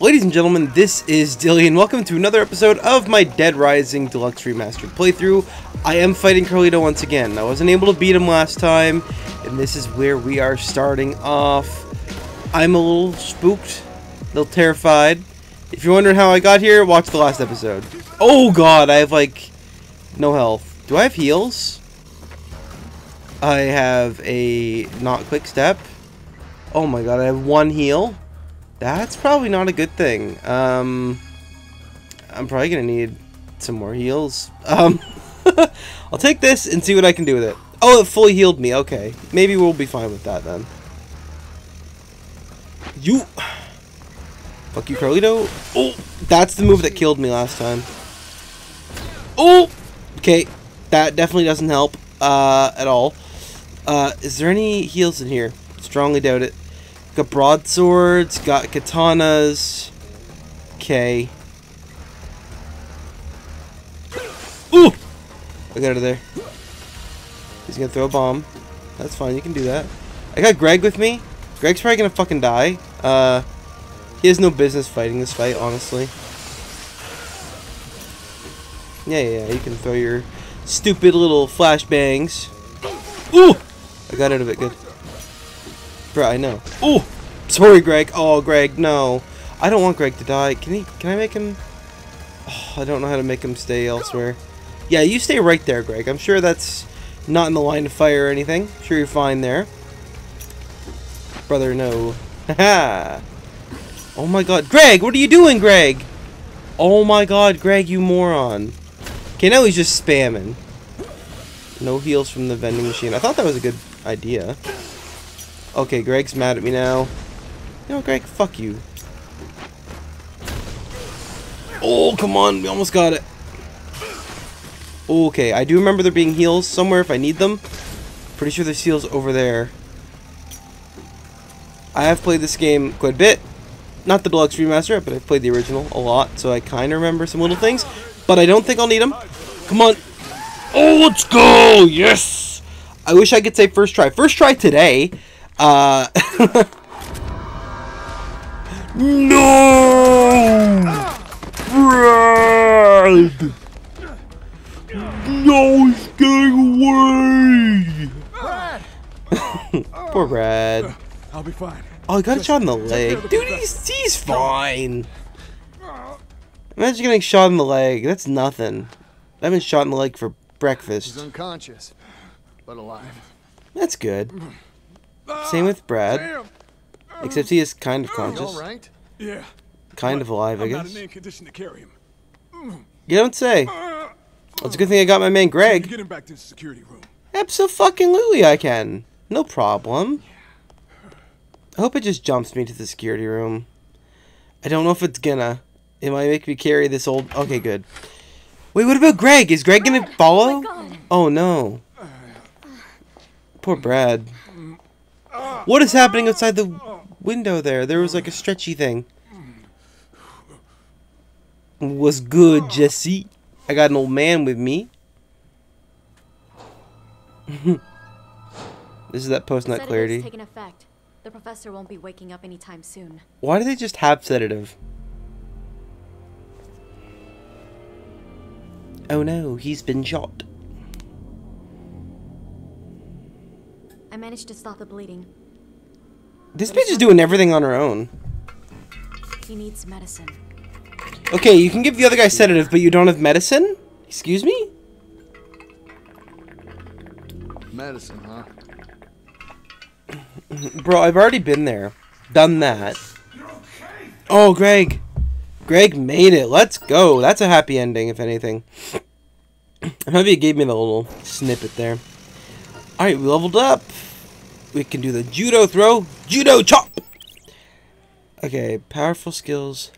Ladies and gentlemen, this is Dilly, and welcome to another episode of my Dead Rising Deluxe Remastered playthrough. I am fighting Carlito once again. I wasn't able to beat him last time, and this is where we are starting off. I'm a little spooked, a little terrified. If you're wondering how I got here, watch the last episode. Oh god, I have, like, no health. Do I have heals? I have a not quick step. Oh my god, I have one heal. That's probably not a good thing. I'm probably going to need some more heals. I'll take this and see what I can do with it. Oh, it fully healed me. Okay. Maybe we'll be fine with that then. You. Fuck you, Carlito. Oh, that's the move that killed me last time. Oh, okay. That definitely doesn't help at all. Is there any heals in here? Strongly doubt it. Got broadswords, got katanas. Okay. Ooh! I got out of there. He's gonna throw a bomb. That's fine, you can do that. I got Greg with me. Greg's probably gonna fucking die. He has no business fighting this fight, honestly. Yeah, you can throw your stupid little flashbangs. Ooh! I got out of it, good. Bro, I know. Oh, sorry, Greg. Oh, Greg, no. I don't want Greg to die. Can I make him? Oh, I don't know how to make him stay elsewhere. Yeah, you stay right there, Greg. I'm sure that's not in the line of fire or anything. I'm sure you're fine there. Brother, no. Haha. Oh my god. Greg, what are you doing, Greg? Oh my god, Greg, you moron. Okay, now he's just spamming. No heals from the vending machine. I thought that was a good idea. Okay, Greg's mad at me now. No, Greg, fuck you. Oh, come on. We almost got it. Okay, I do remember there being heals somewhere if I need them. Pretty sure there's heals over there. I have played this game quite a bit. Not the Deluxe Remaster, but I've played the original a lot, so I kind of remember some little things. But I don't think I'll need them. Come on. Oh, let's go. Yes. I wish I could say first try. First try today. No! Brad! No, he's getting away! Brad! Poor Brad. I'll be fine. Oh, I got a shot in the leg. Dude, he's fine. Imagine getting shot in the leg. That's nothing. I haven't shot in the leg for breakfast. He's unconscious, but alive. That's good. Same with Brad, except he is kind of conscious, right? Yeah, kind of alive, I guess. Not in condition to carry him. You don't say. Well, it's a good thing I got my man Greg. So get him back to the security room. Abso-fucking-lutely I can, no problem. I hope it just jumps me to the security room. I don't know if it's gonna. It might make me carry this old. Okay, good. Wait, what about Greg? Is Greg gonna follow? Oh no. Poor Brad. What is happening outside the window there? There was like a stretchy thing. What's good, Jesse? I got an old man with me. This is that post-nut clarity. Sedative's taken effect. The professor won't be waking up anytime soon. Why do they just have sedative? Oh no, he's been shot. I managed to stop the bleeding. This bitch is doing everything on her own. He needs medicine. Okay, you can give the other guy sedative, but you don't have medicine? Excuse me? Medicine, huh? Bro, I've already been there. Done that. Oh, Greg. Greg made it. Let's go. That's a happy ending, if anything. I'm happy it gave me the little snippet there. Alright, we leveled up. We can do the judo throw. Judo chop! Okay, powerful skills.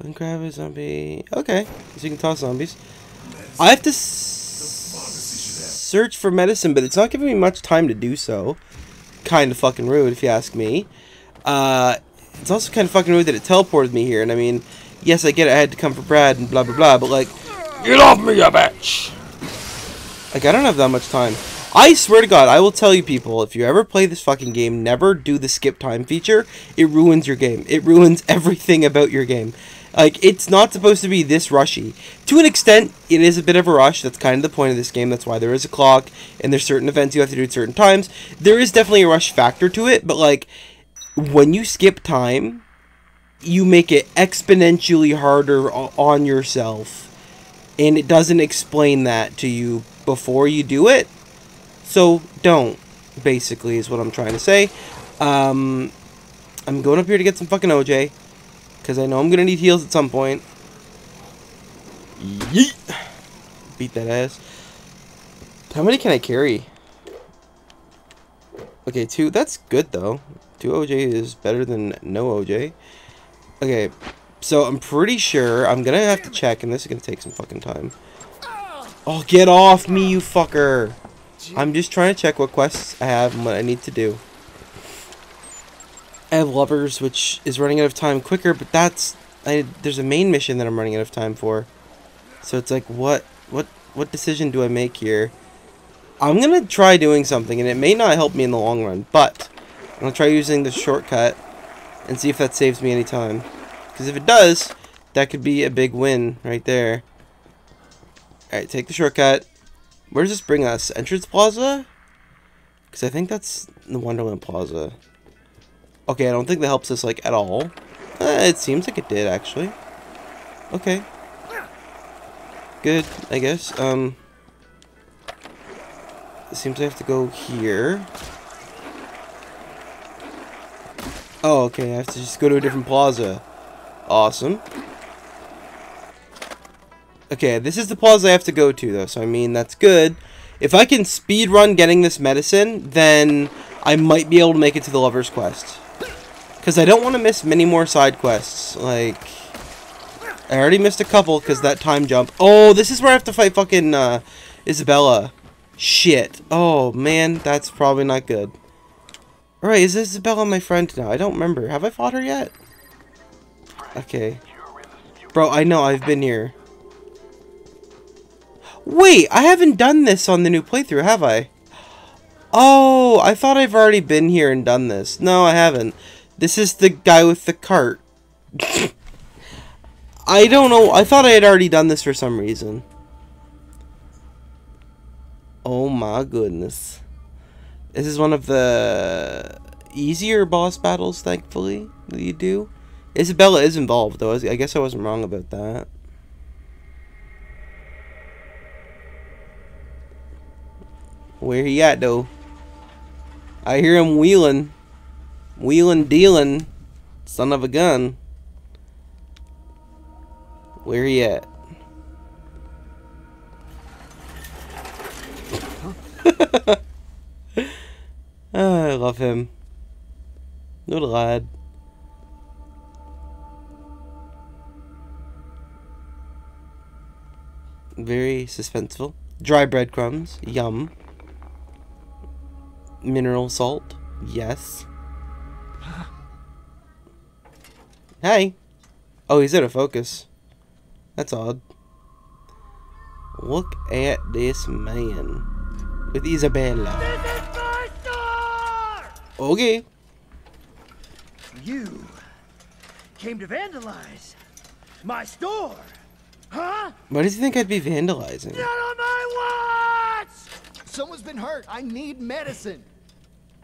We can grab a zombie. Okay, so you can toss zombies. I have to search for medicine, but it's not giving me much time to do so. Kind of fucking rude, if you ask me. It's also kind of fucking rude that it teleported me here, and I mean, yes, I get it, I had to come for Brad and blah blah blah, but like, get off me, you bitch! Like, I don't have that much time. I swear to God, I will tell you people, if you ever play this fucking game, never do the skip time feature. It ruins your game. It ruins everything about your game. Like, it's not supposed to be this rushy. To an extent, it is a bit of a rush. That's kind of the point of this game. That's why there is a clock, and there's certain events you have to do at certain times. There is definitely a rush factor to it, but, like, when you skip time, you make it exponentially harder on yourself. And it doesn't explain that to you before you do it. So, don't, basically, is what I'm trying to say. I'm going up here to get some fucking OJ. Because I know I'm going to need heals at some point. Yeet! Beat that ass. How many can I carry? Okay, 2. That's good, though. 2 OJ is better than no OJ. Okay, so I'm pretty sure I'm going to have to check, and this is going to take some fucking time. Oh, get off me, you fucker! I'm just trying to check what quests I have and what I need to do. I have lovers, which is running out of time quicker, but that's... there's a main mission that I'm running out of time for. So it's like, what decision do I make here? I'm going to try doing something, and it may not help me in the long run, but I'm going to try using the shortcut and see if that saves me any time. Because if it does, that could be a big win right there. Alright, take the shortcut. Where does this bring us? Entrance Plaza? Because I think that's the Wonderland Plaza. Okay, I don't think that helps us, like, at all. It seems like it did, actually. Okay. Good, I guess. It seems I have to go here. Oh, okay, I have to just go to a different plaza. Awesome. Okay, this is the plaza I have to go to, though, so, I mean, that's good. If I can speedrun getting this medicine, then I might be able to make it to the Lover's Quest. Because I don't want to miss many more side quests. Like, I already missed a couple because that time jump. Oh, this is where I have to fight fucking Isabella. Shit. Oh, man. That's probably not good. Alright, is Isabella my friend now? I don't remember. Have I fought her yet? Okay. Bro, I know. I've been here. Wait, I haven't done this on the new playthrough, have I? Oh, I thought I've already been here and done this. No, I haven't. This is the guy with the cart. I don't know. I thought I had already done this for some reason. Oh my goodness. This is one of the easier boss battles, thankfully, that you do. Isabella is involved, though. I guess I wasn't wrong about that. Where he at, though? I hear him wheeling. Wheeling, dealing. Son of a gun. Where he at? Oh, I love him. Little lad. Very suspenseful. Dry breadcrumbs. Yum. Mineral salt. Yes. Hey. Oh, he's out of focus. That's odd. Look at this man. With Isabella. This is my star! Okay. You came to vandalize my store. Huh? Why does he think I'd be vandalizing? Not on my watch! Someone's been hurt. I need medicine.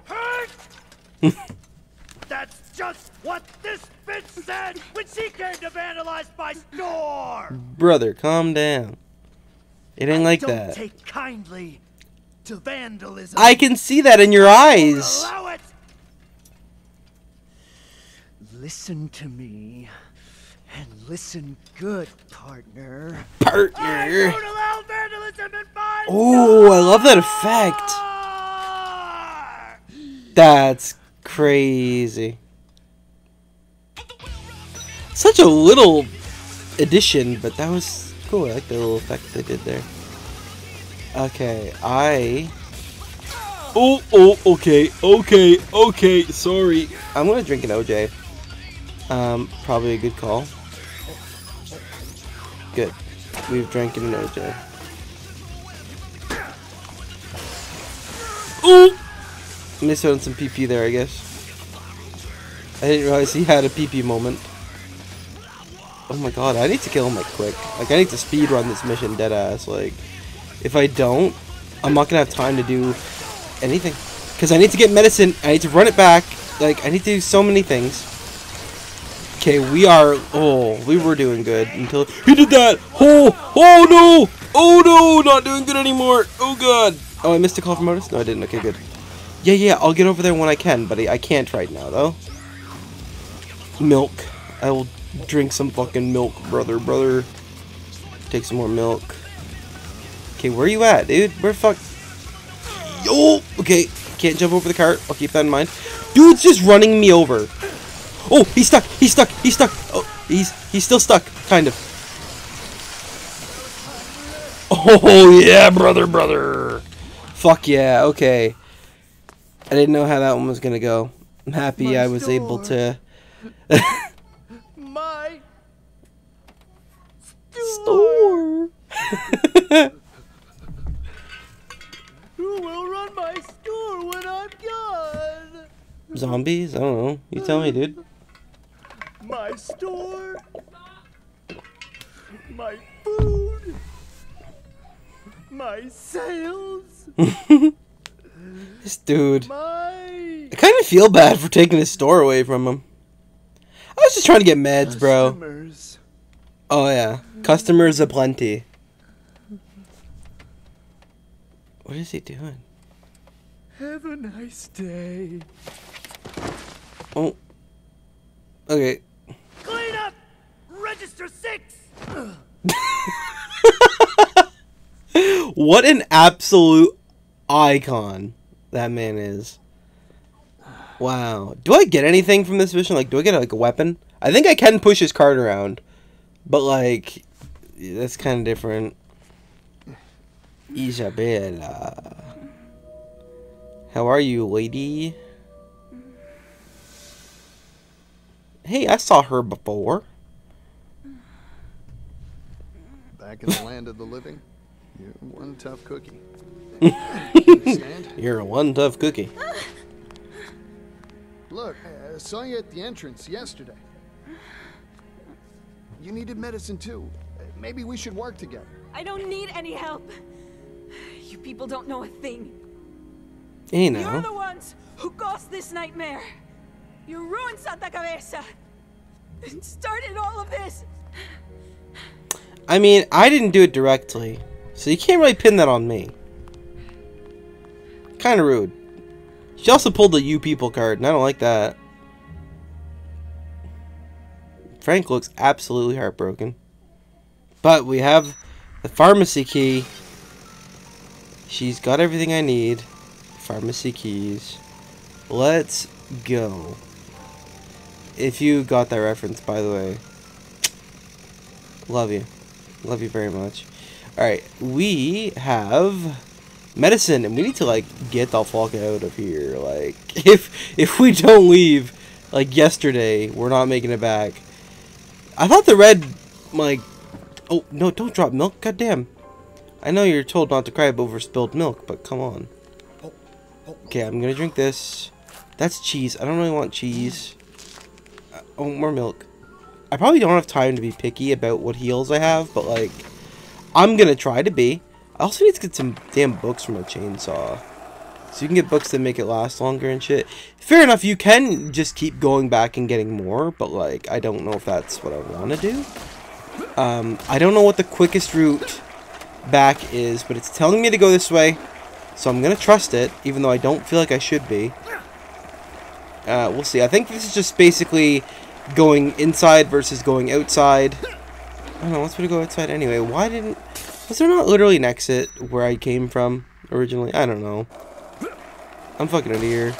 Hurt? That's just what this bitch said when she came to vandalize my store. Brother, calm down. It ain't like that. I don't take kindly to vandalism. I can see that in your eyes. Allow it. Listen to me, and listen good, partner. Partner. I don't allow vandalism in my store. I love that effect. That's crazy. Such a little addition, but that was cool. I like the little effect they did there. Okay, okay, sorry. I'm gonna drink an OJ. Probably a good call. Good. We've drank an OJ. Ooh! Missed out on some PP there, I guess. I didn't realize he had a PP moment. Oh my god, I need to kill him like quick. Like, I need to speedrun this mission dead ass. Like, if I don't, I'm not gonna have time to do anything. Because I need to get medicine, I need to run it back. Like, I need to do so many things. Okay, we are... Oh, we were doing good until... He did that! Oh! Oh, no! Oh, no! Not doing good anymore! Oh, God! Oh, I missed a call from Otis? No, I didn't. Okay, good. Yeah, yeah, I'll get over there when I can, buddy. I can't right now, though. Milk. I will drink some fucking milk, brother. Take some more milk. Okay, where are you at, dude? Where the fuck... Yo! Okay, can't jump over the cart. I'll keep that in mind. Dude's just running me over. Oh, he's stuck! He's stuck! He's stuck! Oh, he's still stuck, kind of. Oh yeah, brother. Fuck yeah. Okay. I didn't know how that one was gonna go. I'm happy my I was store. Able to. My store. Who will run my store when I'm gone? Zombies? I don't know. You tell me, dude. My store, my food, my sales. This dude. I kind of feel bad for taking his store away from him. I was just trying to get meds, bro. Customers. Oh yeah, customers aplenty. What is he doing? Have a nice day. Oh. Okay. Clean up. Register 6. What an absolute icon that man is. Wow. Do I get anything from this mission? Like, do I get, like, a weapon? I think I can push his cart around. But, like, that's kind of different. Isabella. How are you, lady? Hey, I saw her before. Back in the land of the living, you're one tough cookie. You're one tough cookie. Look, I saw you at the entrance yesterday. You needed medicine too. Maybe we should work together. I don't need any help. You people don't know a thing. You know. You're the ones who caused this nightmare. You ruined Santa Cabeza and started all of this. I mean, I didn't do it directly, so you can't really pin that on me. Kind of rude. She also pulled the "you people" card, and I don't like that. Frank looks absolutely heartbroken. But we have the pharmacy key. She's got everything I need. Pharmacy keys. Let's go. If you got that reference, by the way, love you. Love you very much. Alright, we have medicine, and we need to, like, get the fuck out of here. Like, if we don't leave, like, yesterday, we're not making it back. I thought the red, like... Oh, no, don't drop milk. Goddamn. I know you're told not to cry over spilled milk, but come on. Okay, I'm gonna drink this. That's cheese. I don't really want cheese. Oh, more milk. I probably don't have time to be picky about what heals I have, but, like, I'm gonna try to be. I also need to get some damn books from a chainsaw. So you can get books that make it last longer and shit. Fair enough, you can just keep going back and getting more, but, like, I don't know if that's what I want to do. I don't know what the quickest route back is, but it's telling me to go this way. So I'm going to trust it, even though I don't feel like I should be. We'll see. I think this is just basically going inside versus going outside. I don't know. What's going to go outside anyway? Why didn't... Was there not literally an exit where I came from originally? I don't know. I'm fucking out of here.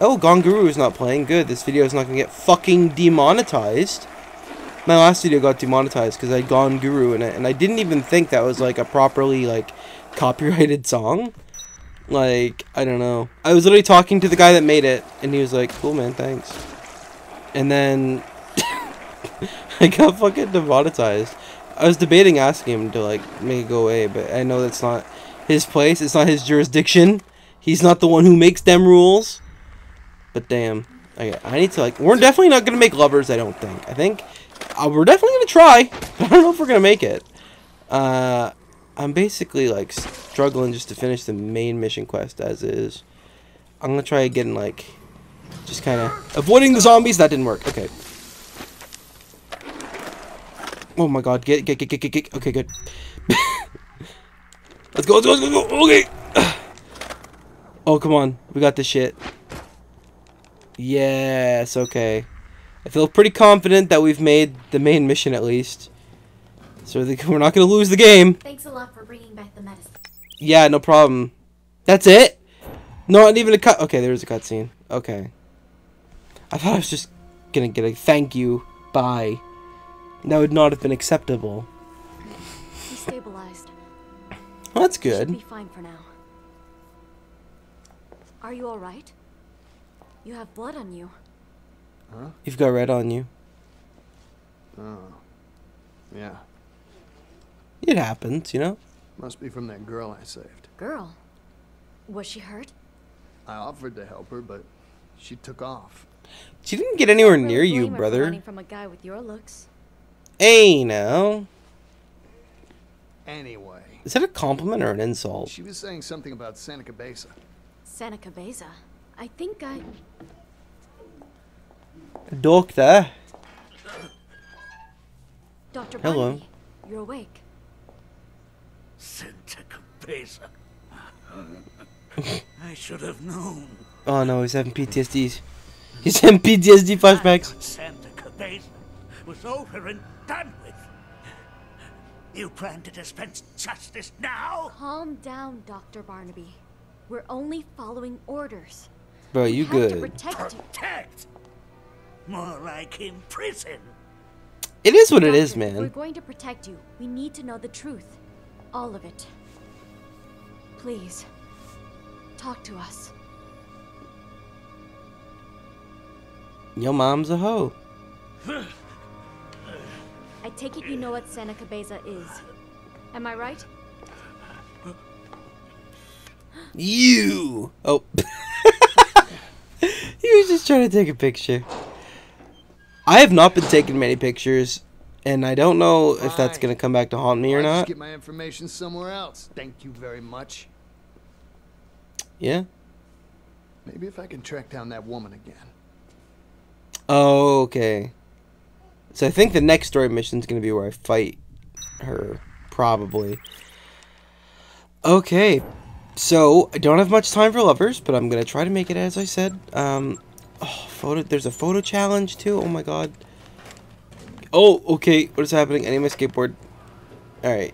Oh, Gonguru is not playing. Good. This video is not going to get fucking demonetized. My last video got demonetized because I had Gonguru in it. And I didn't even think that was, like, a properly, like... copyrighted song. Like, I don't know. I was literally talking to the guy that made it, and he was like, cool man, thanks. And then I got fucking demonetized. I was debating asking him to, like, make it go away, but I know that's not his place. It's not his jurisdiction. He's not the one who makes them rules. But damn. Okay, I need to, like... We're definitely not going to make lovers, I don't think. I think... we're definitely going to try. But I don't know if we're going to make it. I'm basically, like, struggling just to finish the main mission quest as is. I'm going to try again, like... Just kind of... Avoiding the zombies? That didn't work. Okay. Oh my god. Get. Okay, good. Let's go. Okay. Oh, come on. We got this shit. Yes, okay. I feel pretty confident that we've made the main mission at least. So we're not going to lose the game. Thanks a lot for bringing back the medicine. Yeah, no problem. That's it? Not even a cut. Okay, there was a cutscene. Okay. I thought I was just going to get a thank you. Bye. That would not have been acceptable. He stabilized. Well, that's good. Should be fine for now. Are you all right? You have blood on you. Huh? You've got red on you. Oh. Yeah. It happens, you know? Must be from that girl I saved. Girl? Was she hurt? I offered to help her, but she took off. She didn't get anywhere near you, brother. Running from a guy with your looks. Hey, now. Anyway. Is that a compliment or an insult? She was saying something about Santa Cabeza. Santa Cabeza? I think I... Doctor. Dr. Hello. Barnaby, you're awake. Santa Cabeza. I should have known. Oh no, he's having PTSDs. He's having PTSD flashbacks. Santa Cabeza was over and done with. You plan to dispense justice now? Calm down, Dr. Barnaby. We're only following orders. Bro, you good. Protect? More like imprison. It is what it is, man. We're going to protect you. We need to know the truth. All of it. Please. Talk to us. Your mom's a hoe. I take it you know what Santa Cabeza is. Am I right? You! Oh. He was just trying to take a picture. I have not been taking many pictures, and I don't know if that's going to come back to haunt me or not. Just get my information somewhere else. Thank you very much. Yeah. Maybe if I can track down that woman again. Oh, okay. So I think the next story mission is going to be where I fight her, probably. Okay. So, I don't have much time for lovers, but I'm going to try to make it, as I said. There's a photo challenge, too. Oh, my God. Oh, okay. What is happening? I need my skateboard. Alright.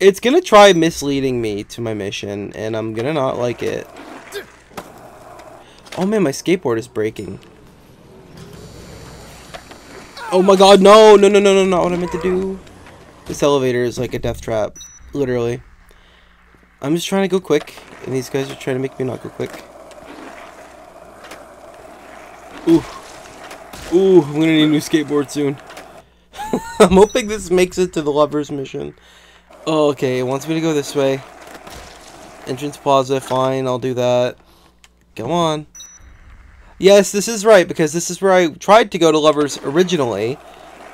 It's going to try misleading me to my mission, and I'm going to not like it. Oh, man, my skateboard is breaking. Oh, my God. No. Not what I meant to do. This elevator is like a death trap. Literally. I'm just trying to go quick, and these guys are trying to make me not go quick. Ooh, I'm gonna need a new skateboard soon. I'm hoping this makes it to the lovers mission. Oh, okay, it wants me to go this way. Entrance plaza, fine, I'll do that. Come on. Yes, this is right, because this is where I tried to go to lovers originally,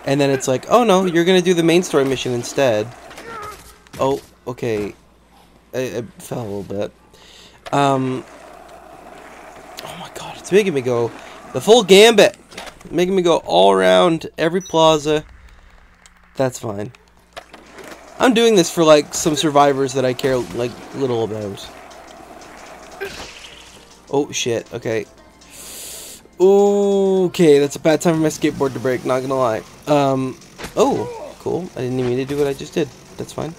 and then it's like, oh no, you're gonna do the main story mission instead. Oh, okay. I fell a little bit. Oh my god, it's making me go the full gambit. Making me go all around every plaza. That's fine. I'm doing this for, like, some survivors that I care, like, little about. Oh, shit. Okay. Okay, that's a bad time for my skateboard to break, not gonna lie. Oh, cool. I didn't even mean to do what I just did. That's fine.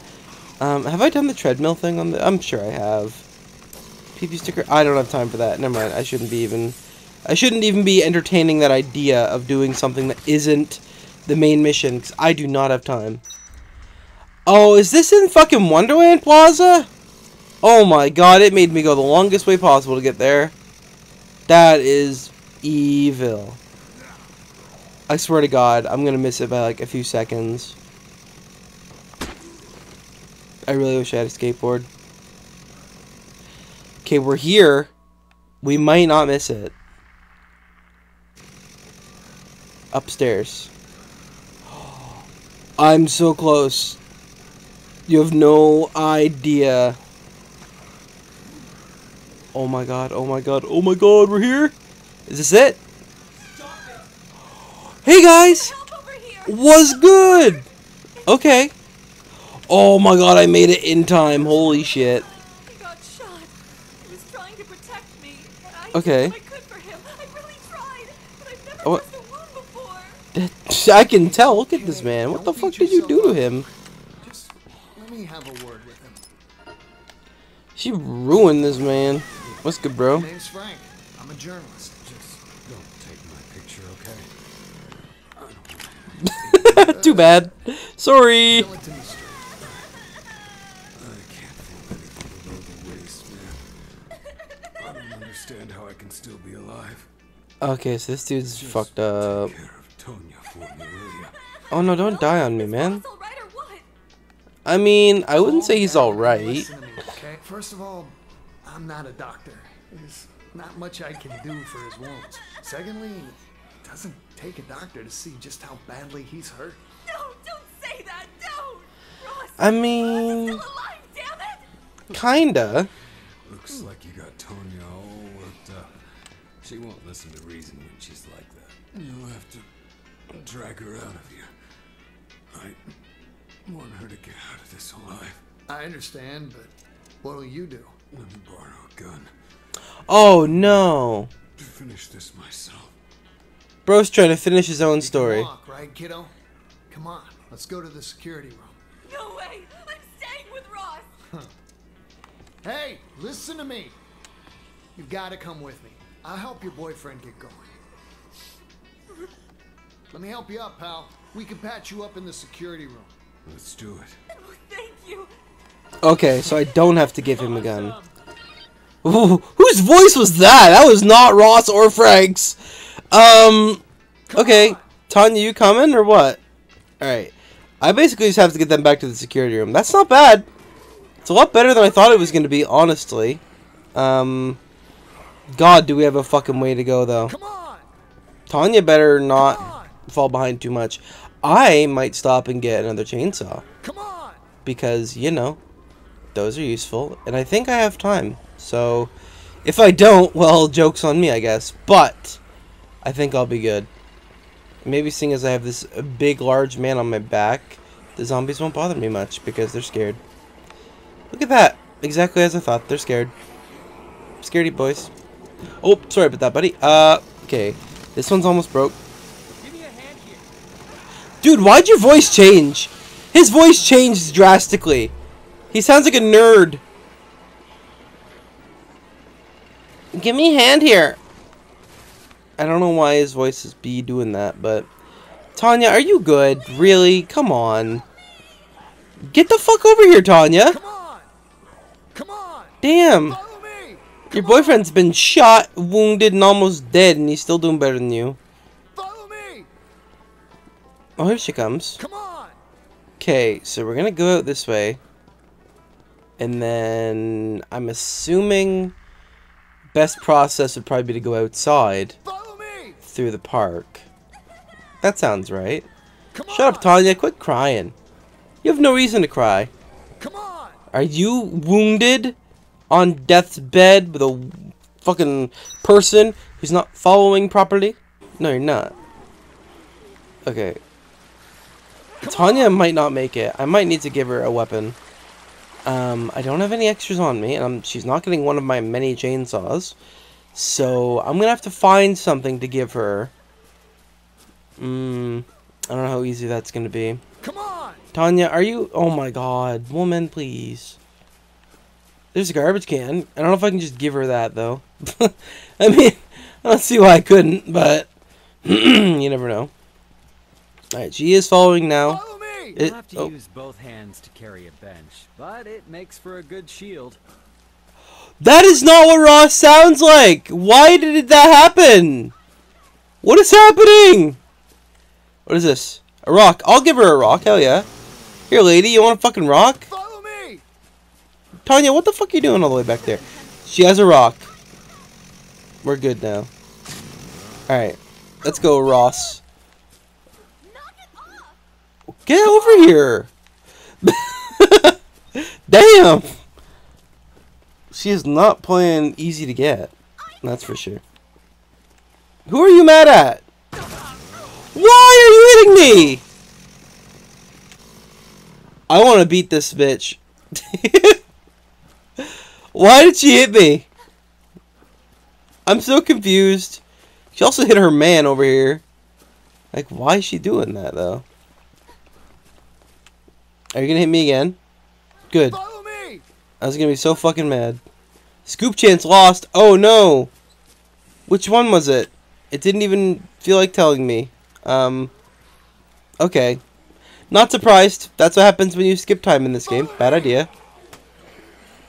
Have I done the treadmill thing on the... I'm sure I have. PP sticker? I don't have time for that. Never mind. I shouldn't even be entertaining that idea of doing something that isn't the main mission, because I do not have time. Oh, is this in fucking Wonderland Plaza? Oh my god, it made me go the longest way possible to get there. That is evil. I swear to god, I'm gonna miss it by like a few seconds. I really wish I had a skateboard. Okay, we're here. We might not miss it. Upstairs. I'm so close. You have no idea. Oh my god, oh my god, oh my god, we're here? Is this it? Stop it. Hey guys! What's good? Okay. Oh my god, I made it in time. Holy shit. He got shot. He was trying to protect me, but I did what I could for him. I really tried, but I've never missed a wound before. I can tell. Look at this man. What the fuck did you do to him? Just let me have a word with him. She ruined this man. What's good, bro? My name's Frank. I'm a journalist. Just don't take my picture, okay? Too bad. Sorry. Okay, so this dude's just fucked up. Oh no, don't die on me, man. I mean, I wouldn't say he's alright. Okay? First of all, I'm not a doctor. There's not much I can do for his wounds. Secondly, it doesn't take a doctor to see just how badly he's hurt. No, don't say that, don't! Ross, I mean... Ross is still alive, damn it! Kinda. Looks like you got Tanya all worked up. She won't listen to reason when she's like that. You'll have to drag her out of here. I want her to get out of this alive. I understand, but what'll you do? Let me borrow a gun. Oh no! To finish this myself. Bro's trying to finish his own story. You can walk, right, kiddo? Come on, let's go to the security room. No way! I'm staying with Ross. Huh. Hey, listen to me. You've got to come with me. I'll help your boyfriend get going. Let me help you up, pal. We can patch you up in the security room. Let's do it. Oh, thank you. Okay, so I don't have to give him a gun. Ooh, whose voice was that? That was not Ross or Frank's. Okay. Tanya, you coming or what? Alright. I basically just have to get them back to the security room. That's not bad. It's a lot better than I thought it was going to be, honestly. God, do we have a fucking way to go, though. Come on. Tanya better not fall behind too much. I might stop and get another chainsaw. Come on. Because, you know, those are useful. And I think I have time. So, if I don't, well, joke's on me, I guess. But, I think I'll be good. Maybe seeing as I have this big, large man on my back, the zombies won't bother me much because they're scared. Look at that. Exactly as I thought. They're scared. Scaredy boys. Oh, sorry about that, buddy. Okay. This one's almost broke. Give me a hand here. Dude, why'd your voice change? His voice changed drastically. He sounds like a nerd. Give me a hand here. I don't know why his voice is doing that, but... Tanya, are you good? Really? Come on. Get the fuck over here, Tanya. Come on. Come on. Damn. Your boyfriend's been shot, wounded, and almost dead, and he's still doing better than you. Follow me. Oh, here she comes. Come on. Okay, so we're gonna go out this way, and then I'm assuming best process would probably be to go outside. Follow me. Through the park. That sounds right. Come on. Shut up, Tanya! Quit crying. You have no reason to cry. Come on. Are you wounded? On death's bed with a fucking person who's not following properly? No, you're not. Okay. Tanya might not make it. I might need to give her a weapon. I don't have any extras on me, and she's not getting one of my many chainsaws. So, I'm gonna have to find something to give her. I don't know how easy that's gonna be. Come on! Tanya, are you... Oh my god. Woman, please. There's a garbage can. I don't know if I can just give her that, though. I mean, I don't see why I couldn't, but you never know. Alright, she is following now. Follow me! You'll have to use both hands to carry a bench, but it makes for a good shield. That is not what Ross sounds like! Why did that happen? What is happening? What is this? A rock. I'll give her a rock, hell yeah. Here, lady, you want a fucking rock? Follow me! Tanya, what the fuck are you doing all the way back there? She has a rock. We're good now. Alright. Let's go, Ross. Get over here! Damn! She is not playing easy to get. That's for sure. Who are you mad at? Why are you hitting me? I want to beat this bitch. Why did she hit me? I'm so confused. She also hit her man over here. Like, why is she doing that, though? Are you going to hit me again? Good. Follow me. I was going to be so fucking mad. Scoop chance lost. Oh, no. Which one was it? It didn't even feel like telling me. Okay. Not surprised. That's what happens when you skip time in this game. Bad idea.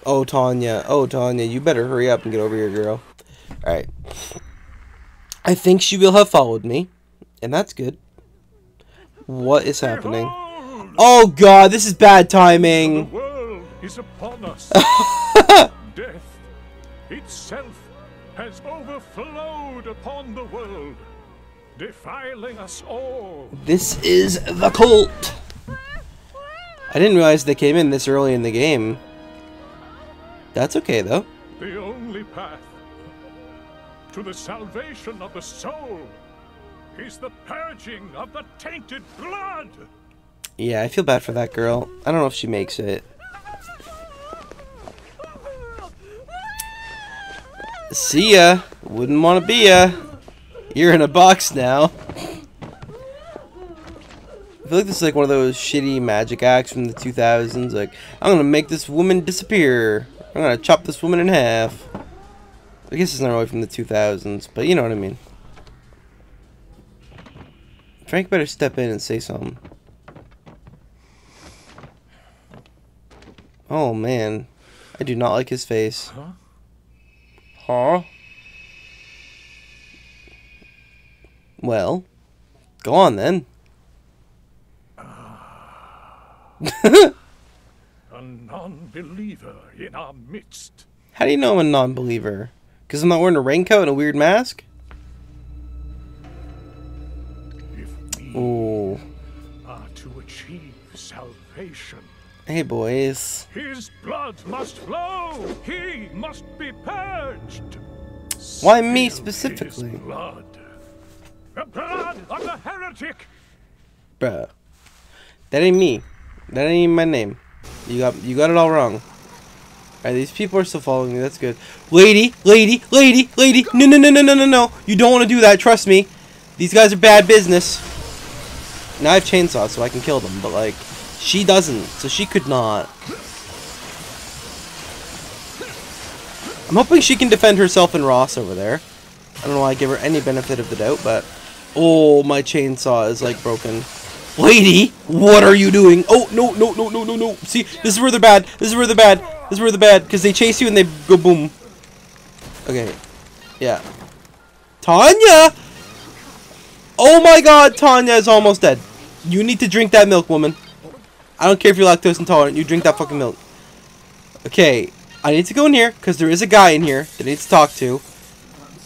Oh, Tanya. Oh, Tanya. You better hurry up and get over here, girl. Alright. I think she will have followed me. And that's good. What is happening? Oh, God. This is bad timing. The world is upon us. Death itself has overflowed upon the world, defiling us all. This is the cult. I didn't realize they came in this early in the game. That's okay, though. The only path to the salvation of the soul is the purging of the tainted blood. Yeah, I feel bad for that girl. I don't know if she makes it. See ya. Wouldn't want to be ya. You're in a box now. I feel like this is like one of those shitty magic acts from the 2000s. Like, I'm gonna make this woman disappear. I'm gonna chop this woman in half. I guess it's not really from the 2000s, but you know what I mean. Frank better step in and say something. Oh man, I do not like his face. Huh? Well, go on then. A non-believer in our midst. How do you know I'm a non-believer? Because I'm not wearing a raincoat and a weird mask? If we are to achieve salvation. Hey boys. His blood must flow. He must be purged. Why me specifically? His blood. The blood of the heretic. Bruh. That ain't me. That ain't even my name. You got it all wrong. Alright, these people are still following me. That's good. Lady. No, no. You don't want to do that. Trust me. These guys are bad business. Now I have chainsaws, so I can kill them. But like, she doesn't, so she could not. I'm hoping she can defend herself and Ross over there. I don't know why I give her any benefit of the doubt, but... Oh, my chainsaw is, like, broken. Lady, what are you doing? Oh, no. See, this is where they're bad. Because they chase you and they go boom. Okay. Yeah. Tanya! Oh, my God. Tanya is almost dead. You need to drink that milk, woman. I don't care if you're lactose intolerant. You drink that fucking milk. Okay. I need to go in here because there is a guy in here that I need to talk to.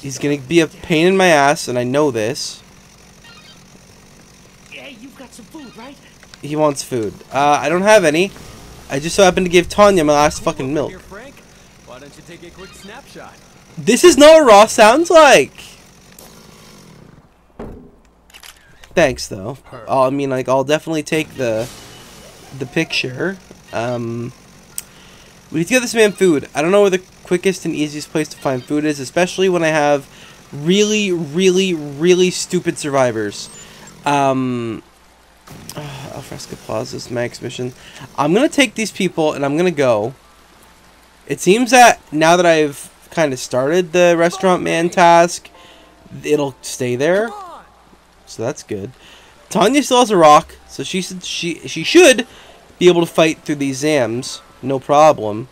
He's gonna be a pain in my ass, and I know this. Yeah, you've got some food, right? He wants food. I don't have any. I just so happened to give Tanya my last fucking milk. Here, Frank. Why don't you take a quick snapshot? This is not what Ross sounds like. Thanks, though. I mean, like, I'll definitely take the picture. We need to get this man food. I don't know where the quickest and easiest place to find food is, especially when I have really stupid survivors. Alfresco Plaza's max mission. I'm gonna take these people and I'm gonna go. It seems that now that I've kind of started the restaurant man task, it'll stay there, so that's good. Tanya still has a rock, so she should be able to fight through these Zams no problem.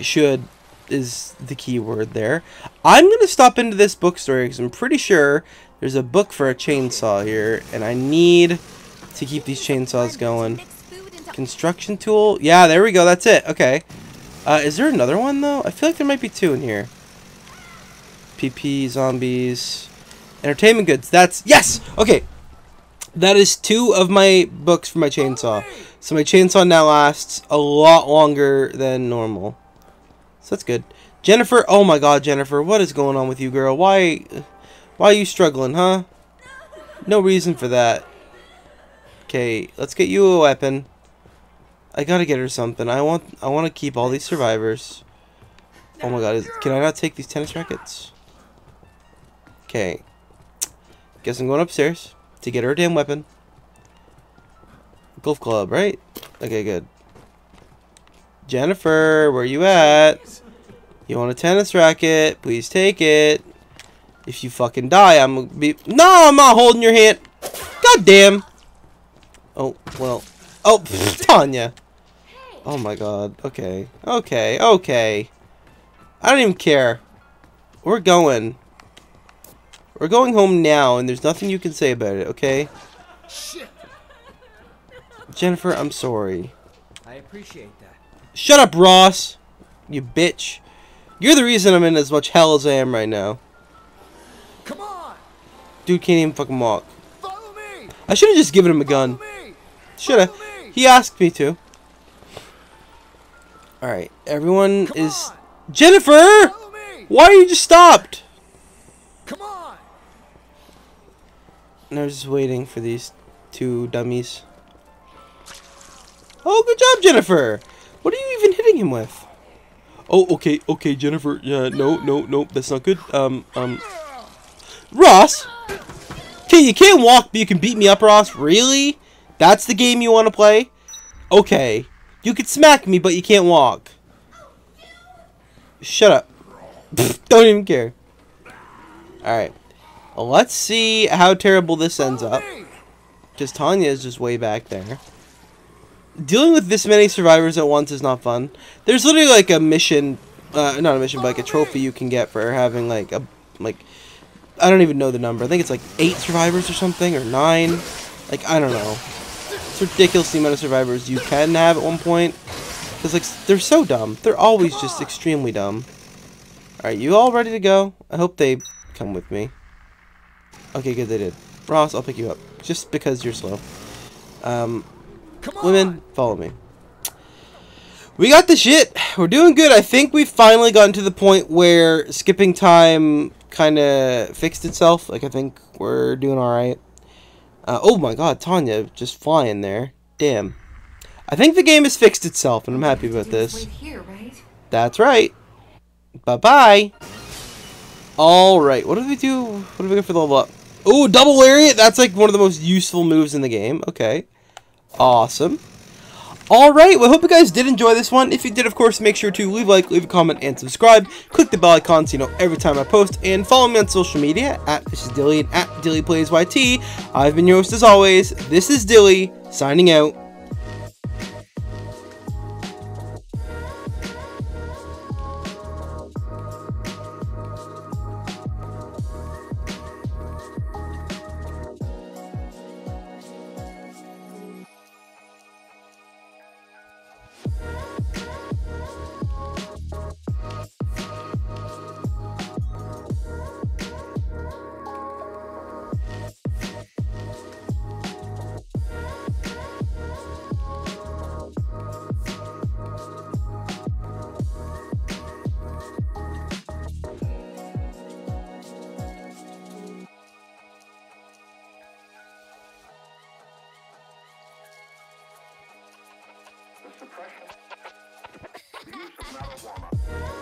Should is the key word there. I'm gonna stop into this bookstore because I'm pretty sure there's a book for a chainsaw here, and I need to keep these chainsaws going. Construction tool. Yeah, there we go. That's it. Okay. Is there another one, though? I feel like there might be two in here. PP, zombies, entertainment goods. That's... Yes! Okay. That is two of my books for my chainsaw. So my chainsaw now lasts a lot longer than normal. So that's good. Jennifer, oh my god, Jennifer, what is going on with you, girl? Why are you struggling, huh? No reason for that. Okay, let's get you a weapon. I gotta get her something. I want to keep all these survivors. Oh my god, can I not take these tennis rackets? Okay. Guess I'm going upstairs to get her a damn weapon. Golf club, right? Okay, good. Jennifer, where you at? You want a tennis racket? Please take it. If you fucking die, I'm gonna be... No, I'm not holding your hand. God damn. Oh, well. Oh, pff, Tanya. Oh my god. Okay. Okay. Okay. I don't even care. We're going. We're going home now, and there's nothing you can say about it, okay? Shit. Jennifer, I'm sorry. I appreciate that. Shut up, Ross. You bitch. You're the reason I'm in as much hell as I am right now. Come on. Dude can't even fucking walk. Follow me. I should have just given him a gun. Should have. He asked me to. Alright, everyone is... Jennifer! Why are you just stopped? Come on. And I was just waiting for these two dummies. Oh, good job, Jennifer! What are you even hitting him with? Oh, okay, okay, Jennifer. Yeah, no, no, no, that's not good. Ross! Okay, you can't walk, but you can beat me up, Ross. Really? That's the game you want to play? Okay. You can smack me, but you can't walk. Shut up. Don't even care. Alright. Well, let's see how terrible this ends up. Because Tanya is just way back there. Dealing with this many survivors at once is not fun. There's literally like a mission... not a mission, but like a trophy you can get for having like a... like, I don't even know the number. I think it's like 8 survivors or something, or 9. Like, I don't know. It's ridiculous the amount of survivors you can have at one point. Because, like, they're so dumb. They're always just extremely dumb. Alright, you all ready to go? I hope they come with me. Okay, good, they did. Ross, I'll pick you up. Just because you're slow. Women, follow me. We got the shit. We're doing good. I think we've finally gotten to the point where skipping time kind of fixed itself. Like, I think we're doing alright. Oh my god, Tanya just flying there. Damn. I think the game has fixed itself, and I'm happy about this. Here, right? That's right. Bye-bye. Alright, what do we do? What do we go for the level up? Ooh, double lariat! That's like one of the most useful moves in the game. Okay. Awesome. Alright, well, I hope you guys did enjoy this one. If you did, of course, make sure to leave a like, leave a comment, and subscribe. Click the bell icon so you know every time I post. And follow me on social media, at this is Dilly, and at DillyPlaysYT. I've been your host as always. This is Dilly, signing out. Marijuana.